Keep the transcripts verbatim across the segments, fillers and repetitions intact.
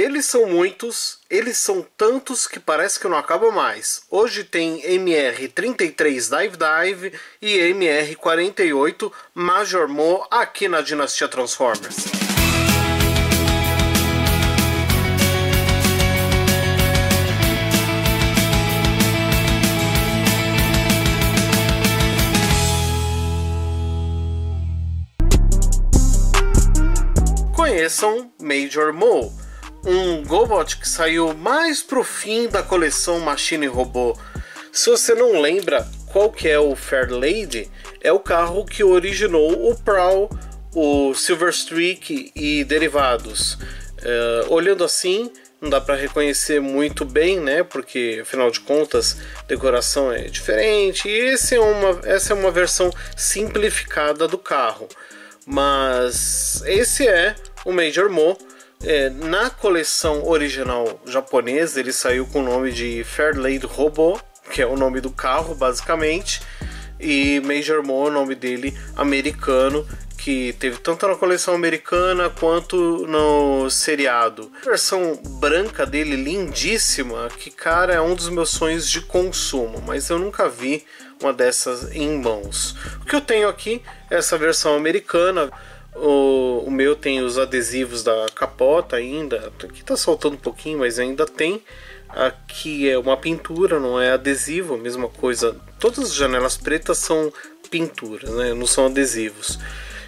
Eles são muitos, eles são tantos que parece que não acaba mais. Hoje tem M R trinta e três Dive Dive e M R quarenta e oito Major Mo aqui na Dinastia Transformers. Conheçam Major Mo, um Gobot que saiu mais pro fim da coleção Machine Robo. Se você não lembra qual que é o Fairlady, é o carro que originou o Prowl, o Silver Streak e derivados. Uh, olhando assim, não dá para reconhecer muito bem, né? Porque afinal de contas, a decoração é diferente. E esse é uma, essa é uma versão simplificada do carro. Mas esse é o Major Mo. É, na coleção original japonesa ele saiu com o nome de Fairlady Robo, que é o nome do carro basicamente, e Major Mo é o nome dele americano, que teve tanto na coleção americana quanto no seriado. A versão branca dele lindíssima, que cara, é um dos meus sonhos de consumo, mas eu nunca vi uma dessas em mãos. O que eu tenho aqui é essa versão americana. O, o meu tem os adesivos da capota ainda, aqui tá soltando um pouquinho, mas ainda tem. Aqui é uma pintura, não é adesivo, a mesma coisa. Todas as janelas pretas são pinturas, né? Não são adesivos.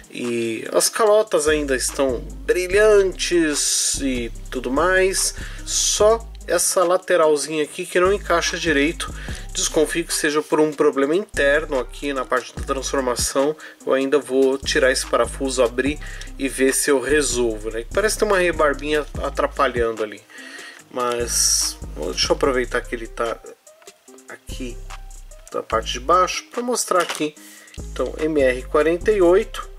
E as calotas ainda estão brilhantes e tudo mais. Só essa lateralzinha aqui que não encaixa direito. Desconfio que seja por um problema interno aqui na parte da transformação. Eu ainda vou tirar esse parafuso, abrir e ver se eu resolvo, né? Parece ter uma rebarbinha atrapalhando ali. Mas deixa eu aproveitar que ele tá aqui da parte de baixo para mostrar aqui. Então, M R quarenta e oito,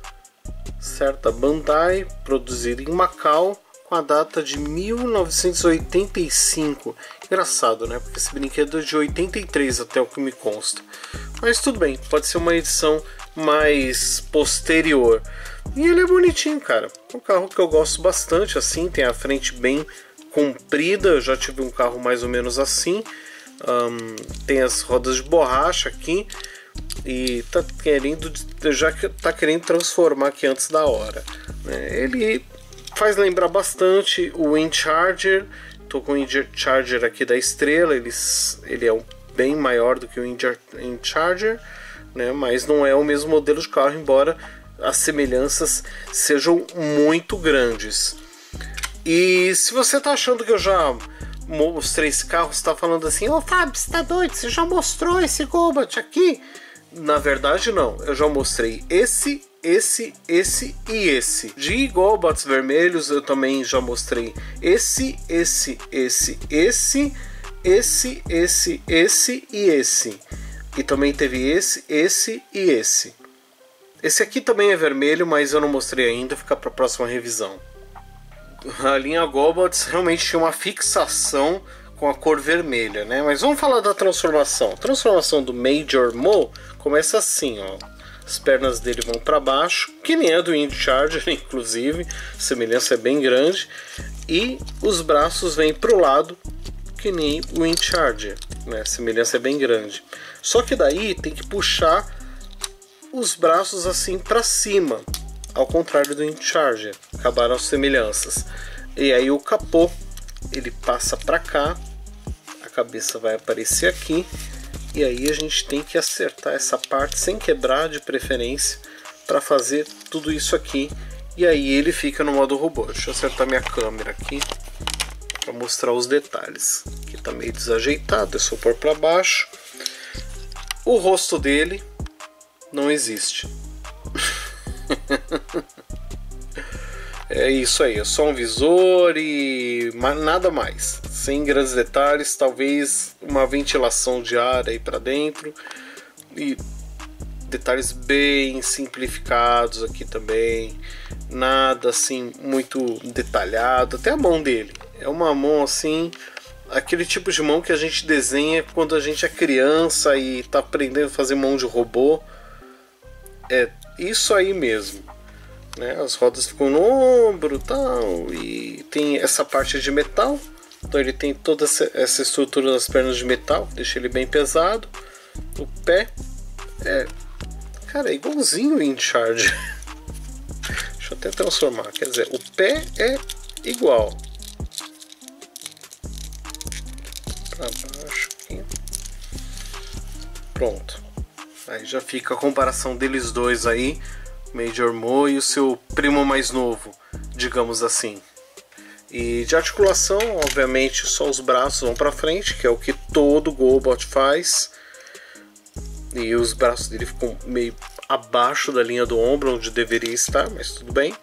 certa Bandai, produzido em Macau. Uma data de mil novecentos e oitenta e cinco. Engraçado, né? Porque esse brinquedo é de oitenta e três, até o que me consta. Mas tudo bem, pode ser uma edição mais posterior. E ele é bonitinho, cara. É um carro que eu gosto bastante, assim. Tem a frente bem comprida. Eu já tive um carro mais ou menos assim. Um, tem as rodas de borracha aqui. E tá querendo, já que tá querendo transformar aqui antes da hora. Ele faz lembrar bastante o Incharger. Tô com o Incharger aqui da Estrela. Ele, ele é um, bem maior do que o Incharger, né? Mas não é o mesmo modelo de carro, embora as semelhanças sejam muito grandes. E se você tá achando que eu já mostrei esse carro, você tá falando assim: ô Fábio, você tá doido? Você já mostrou esse Gobot aqui? Na verdade não, eu já mostrei esse, esse, esse e esse. De Gobots vermelhos eu também já mostrei esse, esse, esse, esse, esse, esse, esse e esse. E também teve esse, esse e esse. Esse aqui também é vermelho, mas eu não mostrei ainda, fica para a próxima revisão. A linha Gobots realmente tinha uma fixação com a cor vermelha, né? Mas vamos falar da transformação. A transformação do Major Mo começa assim, ó. As pernas dele vão para baixo, que nem a do Incharger, inclusive. A semelhança é bem grande. E os braços vêm para o lado, que nem o Incharger, né? A semelhança é bem grande. Só que daí tem que puxar os braços assim para cima, ao contrário do Incharger. Acabaram as semelhanças. E aí o capô, ele passa para cá. A cabeça vai aparecer aqui, e aí a gente tem que acertar essa parte sem quebrar, de preferência, para fazer tudo isso aqui. E aí ele fica no modo robô. Deixa eu acertar minha câmera aqui para mostrar os detalhes, que tá meio desajeitado, é só pôr para baixo. O rosto dele não existe. É isso aí, é só um visor e nada mais, sem grandes detalhes, talvez uma ventilação de ar aí para dentro, e detalhes bem simplificados aqui também, nada assim muito detalhado. Até a mão dele é uma mão assim, aquele tipo de mão que a gente desenha quando a gente é criança e tá aprendendo a fazer mão de robô, é isso aí mesmo. né? As rodas ficam no ombro e tal, e tem essa parte de metal, então ele tem toda essa estrutura das pernas de metal, deixa ele bem pesado. O pé é, cara, é igualzinho o Incharger. Deixa eu até transformar, quer dizer, o pé é igual. Pra baixo aqui. Pronto. Aí já fica a comparação deles dois aí, Major Mo e o seu primo mais novo, digamos assim. E de articulação, obviamente, só os braços vão pra frente, que é o que todo Gobot faz. E os braços dele ficam meio abaixo da linha do ombro, onde deveria estar, mas tudo bem.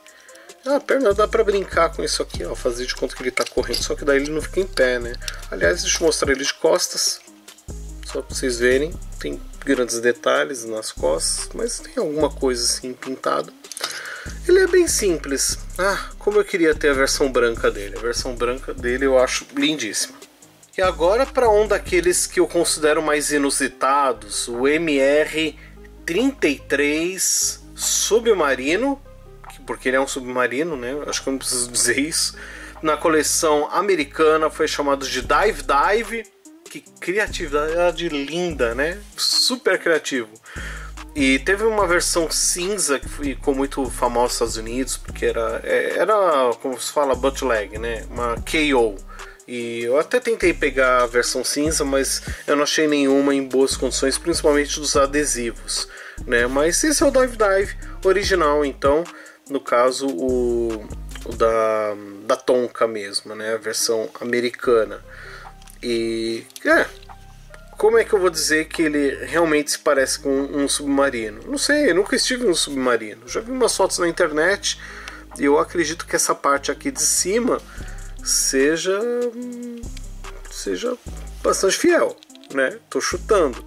Ah, a perna dá pra brincar com isso aqui, ó, fazer de conta que ele tá correndo, só que daí ele não fica em pé, né? Aliás, deixa eu mostrar ele de costas, só pra vocês verem. Tem grandes detalhes nas costas, mas tem alguma coisa assim pintada. Ele é bem simples. Ah, como eu queria ter a versão branca dele. A versão branca dele eu acho lindíssima. E agora para um daqueles que eu considero mais inusitados, o M R trinta e três submarino, porque ele é um submarino, né? Acho que eu não preciso dizer isso. Na coleção americana foi chamado de Dive Dive. Que criatividade linda, né? Super criativo. E teve uma versão cinza que ficou muito famosa nos Estados Unidos, porque era, era como se fala, bootleg, né? Uma K O. E eu até tentei pegar a versão cinza, mas eu não achei nenhuma em boas condições, principalmente dos adesivos, né? Mas esse é o Dive Dive original, então, no caso, o, o da, da Tonka mesmo, né? A versão americana. E é, como é que eu vou dizer que ele realmente se parece com um submarino? Não sei, eu nunca estive em um submarino. Já vi umas fotos na internet e eu acredito que essa parte aqui de cima seja seja bastante fiel, né? Tô chutando.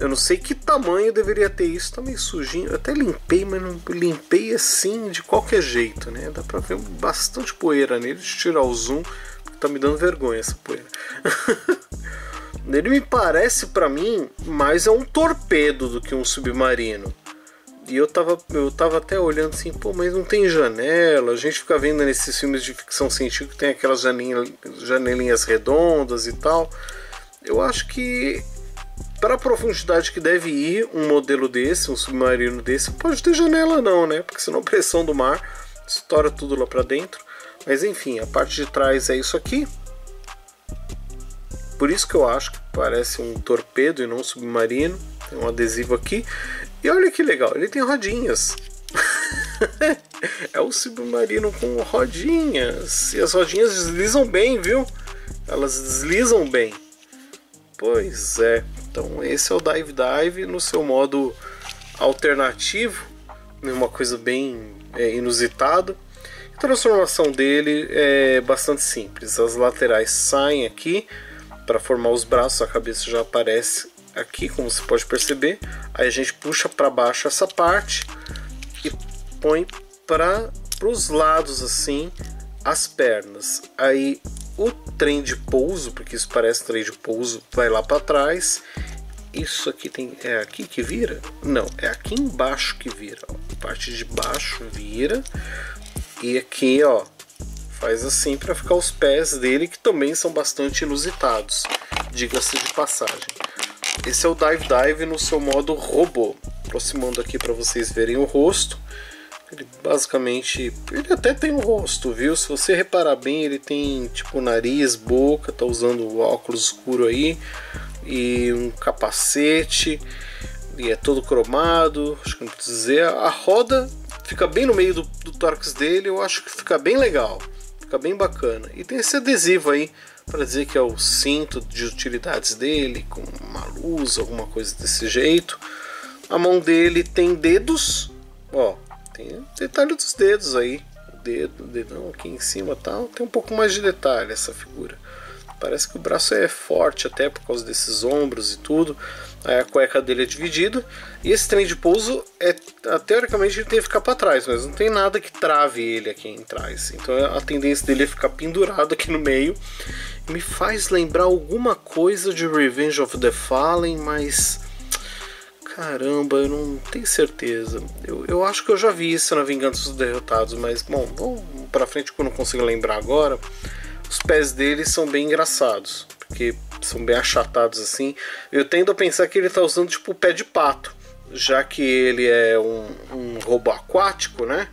Eu não sei que tamanho deveria ter isso, tá meio sujinho. Eu até limpei, mas não limpei assim de qualquer jeito, né? Dá pra ver bastante poeira nele. Deixa eu tirar o zoom. Tá me dando vergonha essa poeira. Ele me parece pra mim mais é um torpedo do que um submarino. E eu tava, eu tava até olhando assim, pô, mas não tem janela. A gente fica vendo nesses filmes de ficção científica que tem aquelas janelinhas, janelinhas redondas e tal. Eu acho que para a profundidade que deve ir um modelo desse, um submarino desse, pode ter janela não, né? Porque senão a pressão do mar estoura tudo lá pra dentro. Mas enfim, a parte de trás é isso aqui. Por isso que eu acho que parece um torpedo e não um submarino. Tem um adesivo aqui. E olha que legal, ele tem rodinhas. É um submarino com rodinhas. E as rodinhas deslizam bem, viu? Elas deslizam bem. Pois é. Então esse é o Dive Dive no seu modo alternativo. Uma coisa bem é, inusitada. A transformação dele é bastante simples. As laterais saem aqui para formar os braços, a cabeça já aparece aqui, como você pode perceber. Aí a gente puxa para baixo essa parte e põe para os lados assim as pernas. Aí o trem de pouso, porque isso parece trem de pouso, vai lá para trás. Isso aqui tem, é aqui que vira? Não, é aqui embaixo que vira. A parte de baixo vira. E aqui, ó, faz assim para ficar os pés dele, que também são bastante inusitados, diga-se de passagem. Esse é o Dive Dive no seu modo robô. Aproximando aqui para vocês verem o rosto. Ele basicamente, ele até tem um rosto, viu? Se você reparar bem, ele tem tipo nariz, boca, tá usando o óculos escuro aí. E um capacete. E é todo cromado, acho que não preciso dizer. A roda fica bem no meio do, do tórax dele. Eu acho que fica bem legal, fica bem bacana. E tem esse adesivo aí para dizer que é o cinto de utilidades dele, com uma luz, alguma coisa desse jeito. A mão dele tem dedos, ó, tem detalhe dos dedos aí, o dedo, o dedão aqui em cima, tal. Tem um pouco mais de detalhe essa figura. Parece que o braço é forte até por causa desses ombros e tudo. Aí a cueca dele é dividida. E esse trem de pouso, é, teoricamente ele tem que ficar para trás, mas não tem nada que trave ele aqui em trás. Então a tendência dele é ficar pendurado aqui no meio. Me faz lembrar alguma coisa de Revenge of the Fallen, mas... Caramba, eu não tenho certeza. Eu, eu acho que eu já vi isso na Vingança dos Derrotados, mas bom, vamos pra frente que eu não consigo lembrar agora. Os pés deles são bem engraçados, porque são bem achatados assim. Eu tendo a pensar que ele tá usando tipo o pé de pato, já que ele é um, um robô aquático, né?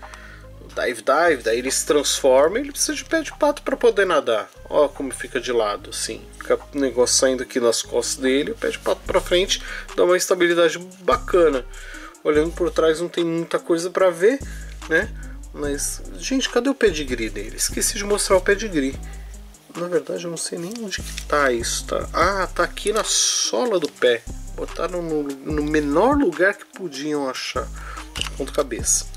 Dive Dive, daí ele se transforma e ele precisa de pé de pato para poder nadar. Ó como fica de lado, assim. Fica o negócio saindo aqui nas costas dele, o pé de pato para frente, dá uma estabilidade bacana. Olhando por trás não tem muita coisa para ver, né? Mas, gente, cadê o pedigree dele? Esqueci de mostrar o pedigree. Na verdade eu não sei nem onde que tá isso, tá? Ah, tá aqui na sola do pé. Botaram no, no menor lugar que podiam achar. Ponto cabeça.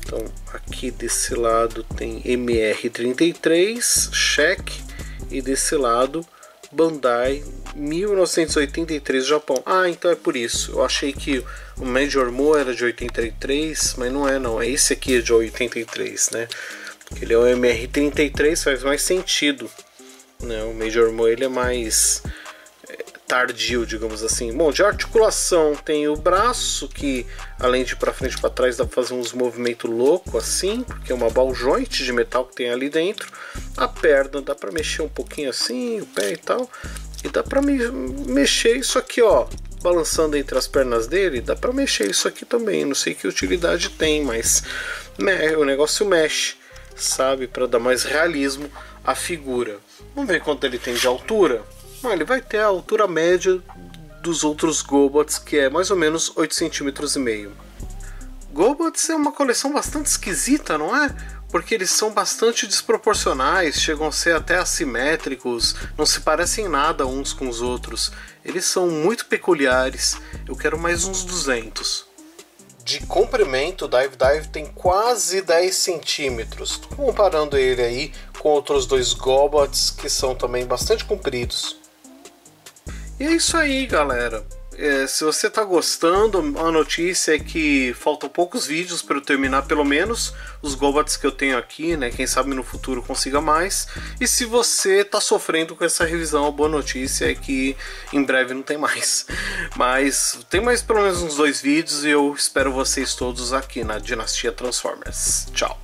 Então, aqui desse lado tem M R trinta e três, cheque, e desse lado Bandai, mil novecentos e oitenta e três, Japão. Ah, então é por isso. Eu achei que o Major Mo era de oitenta e três, mas não é não. Esse aqui é de oitenta e três, né? Porque ele é o M R trinta e três, faz mais sentido, né? O Major Mo, ele é mais tardio, digamos assim. Bom, de articulação tem o braço, que além de para frente e para trás dá para fazer uns movimentos loucos assim, porque é uma ball joint de metal que tem ali dentro. A perna dá para mexer um pouquinho assim, o pé e tal, e dá para me mexer isso aqui, ó, balançando entre as pernas dele. Dá para mexer isso aqui também, não sei que utilidade tem, mas o negócio mexe, sabe, para dar mais realismo à figura. Vamos ver quanto ele tem de altura. Ah, ele vai ter a altura média dos outros Gobots, que é mais ou menos oito vírgula cinco centímetros. Gobots é uma coleção bastante esquisita, não é? Porque eles são bastante desproporcionais, chegam a ser até assimétricos, não se parecem nada uns com os outros. Eles são muito peculiares, eu quero mais uns duzentos. De comprimento, o Dive Dive tem quase dez centímetros, comparando ele aí com outros dois Gobots que são também bastante compridos. E é isso aí, galera. É, se você tá gostando, a notícia é que faltam poucos vídeos para eu terminar, pelo menos os Gobots que eu tenho aqui, né? Quem sabe no futuro consiga mais. E se você tá sofrendo com essa revisão, a boa notícia é que em breve não tem mais. Mas tem mais pelo menos uns dois vídeos e eu espero vocês todos aqui na Dinastia Transformers. Tchau!